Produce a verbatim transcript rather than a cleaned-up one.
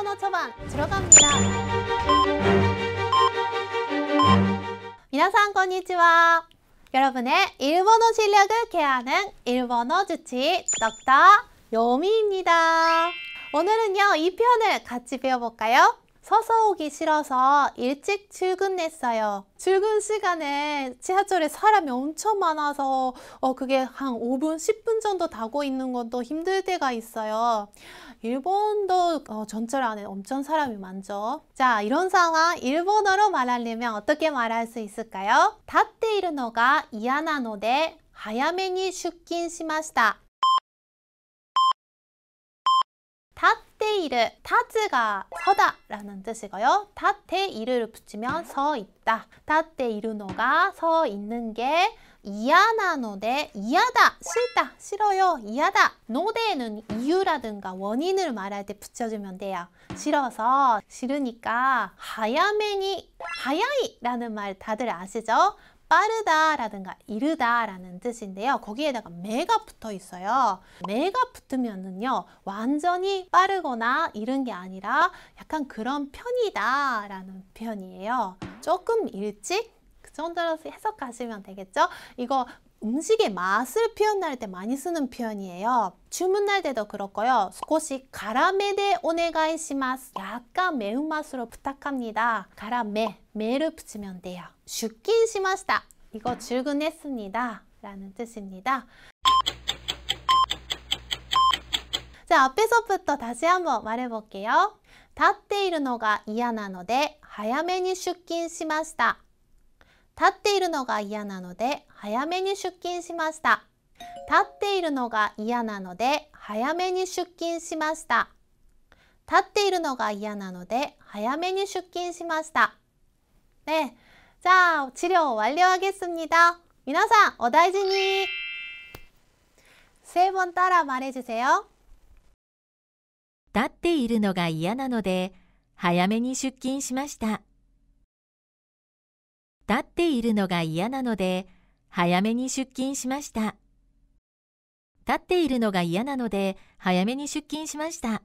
번호 처방 들어갑니다. 미나상 건니치와 여러분의 일본어 실력을 개하는 일본어 주치 덕터 요미입니다. 오늘은요 이 편을 같이 배워볼까요? 서서 오기 싫어서 일찍 출근했어요. 출근 시간에 지하철에 사람이 엄청 많아서 어 그게 한 오 분, 십 분 정도 타고 있는 것도 힘들 때가 있어요. 일본도 어, 전철 안에 엄청 사람이 많죠. 자, 이런 상황 일본어로 말하려면 어떻게 말할 수 있을까요? 立っているのが嫌なので早めに出勤しました. 立っている, 立つ가 서다 라는 뜻이고요. 立っている를 붙이면 서 있다. 立っているの가 서 있는 게 이야나노데, 이야다, 싫다, 싫어요, 이야다. 노데는 이유라든가 원인을 말할 때 붙여주면 돼요. 싫어서, 싫으니까 하야메니, 하야이 라는 말 다들 아시죠? 빠르다 라든가 이르다 라는 뜻인데요. 거기에다가 매가 붙어 있어요. 매가 붙으면은요 완전히 빠르거나 이른 게 아니라 약간 그런 편이다 라는 편이에요. 조금 일찍 그 정도로 해석하시면 되겠죠. 이거 음식의 맛을 표현할 때 많이 쓰는 표현이에요. 주문할 때도 그렇고요. 조금 가라메데 오네가이시마스. 약간 매운맛으로 부탁합니다. 가라메, 매를 붙이면 돼요. 출근しました. 이거 출근했습니다 라는 뜻입니다. 자, 앞에서부터 다시 한번 말해볼게요. 立っているのが嫌なので早めに出勤しました. 立っているのが嫌なので早めに出勤しました. 立っているのが嫌なので早めに出勤しました. 立っているのが嫌なので早めに出勤しました. 네, 자, 치료 완료하겠습니다. 미나상, 어다이지니! 세 번 따라 말해주세요. 立っているのが嫌なので早めに出勤しました. 立っているのが嫌なので早めに出勤しました。立っているのが嫌なので早めに出勤しました。